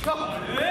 Come on.